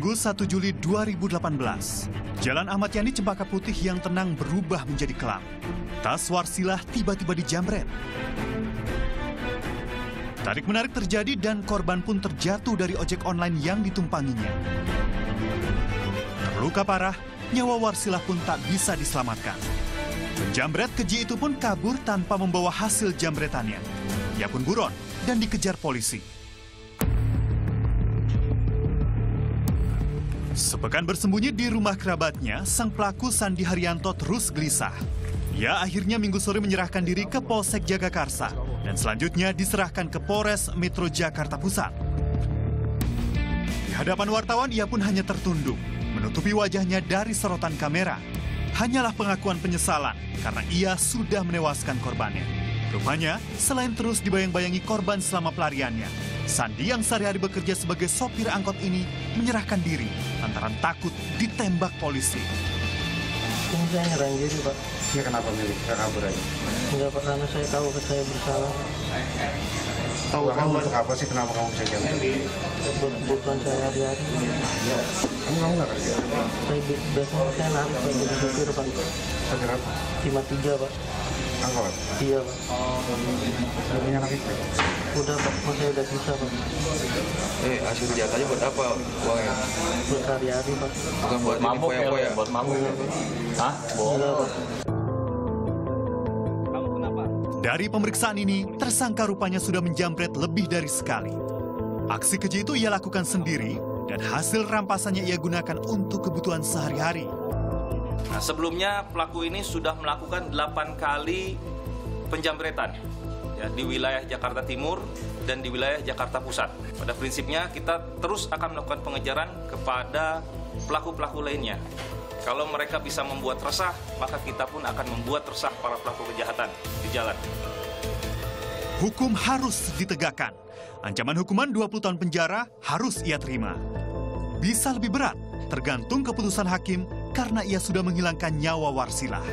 Minggu 1 Juli 2018, Jalan Ahmad Yani Cempaka Putih yang tenang berubah menjadi kelam. Tas Warsilah tiba-tiba dijamret. Tarik-menarik terjadi dan korban pun terjatuh dari ojek online yang ditumpanginya. Terluka parah, nyawa Warsilah pun tak bisa diselamatkan. Penjamret keji itu pun kabur tanpa membawa hasil jamretannya. Ia pun buron dan dikejar polisi. Sepekan bersembunyi di rumah kerabatnya, sang pelaku Sandi Haryanto terus gelisah. Ia akhirnya Minggu sore menyerahkan diri ke Polsek Jagakarsa dan selanjutnya diserahkan ke Polres Metro Jakarta Pusat. Di hadapan wartawan ia pun hanya tertunduk, menutupi wajahnya dari sorotan kamera. Hanyalah pengakuan penyesalan karena ia sudah menewaskan korbannya. Rupanya, selain terus dibayang-bayangi korban selama pelariannya, Sandi yang sehari-hari bekerja sebagai sopir angkot ini menyerahkan diri lantaran takut ditembak polisi. Saya nyerang diri, Pak. Ya kenapa milih? Saya kabur aja. Enggak, Pak, karena saya tahu saya bersalah. Tahu apa sih kenapa kamu bisa jam? Bukan saya hari-hari. Kamu nggak kerja? Saya biasanya saya narik, saya jadi sopir, Pak. Sopir apa? 53, Pak. Angkot? Iya, Pak. Udah punya anak istri? Udah, Pak. Saya udah bisa, Pak. Hasil jatahnya buat apa uangnya? Buat hari-hari, Pak. Bukan buat mabuk ya, Pak? Buat mabuk ya, Pak. Hah? Bohong. Dari pemeriksaan ini, tersangka rupanya sudah menjamret lebih dari sekali. Aksi keji itu ia lakukan sendiri dan hasil rampasannya ia gunakan untuk kebutuhan sehari-hari. Nah, sebelumnya pelaku ini sudah melakukan 8 kali penjamretan ya, di wilayah Jakarta Timur dan di wilayah Jakarta Pusat. Pada prinsipnya kita terus akan melakukan pengejaran kepada pelaku-pelaku lainnya. Kalau mereka bisa membuat resah, maka kita pun akan membuat resah para pelaku kejahatan di jalan. Hukum harus ditegakkan. Ancaman hukuman 20 tahun penjara harus ia terima. Bisa lebih berat, tergantung keputusan hakim karena ia sudah menghilangkan nyawa Warsilah.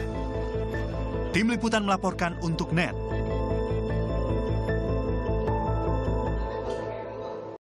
Tim liputan melaporkan untuk NET.